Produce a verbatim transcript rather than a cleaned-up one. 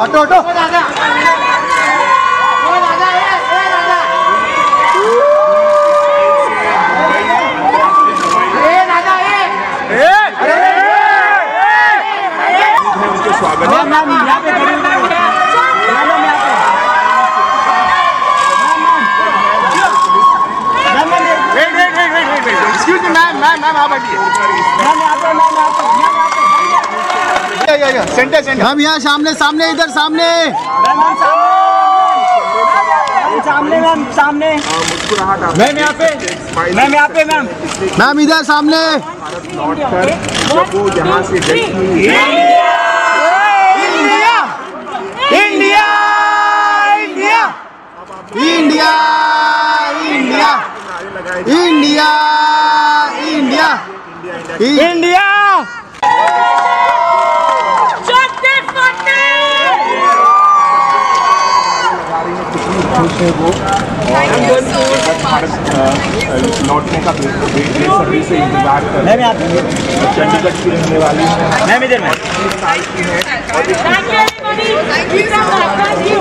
हटो हटो हम यहाँ सामने सामने इधर सामने सामने मैम सामने मैम यहाँ पे मैम यहाँ पे मैम मैम इधर सामने India India India India India India India वो लौटने का सर्विस से इंतजार कर रहे हैं। चंडीगढ़ की रहने वाली है और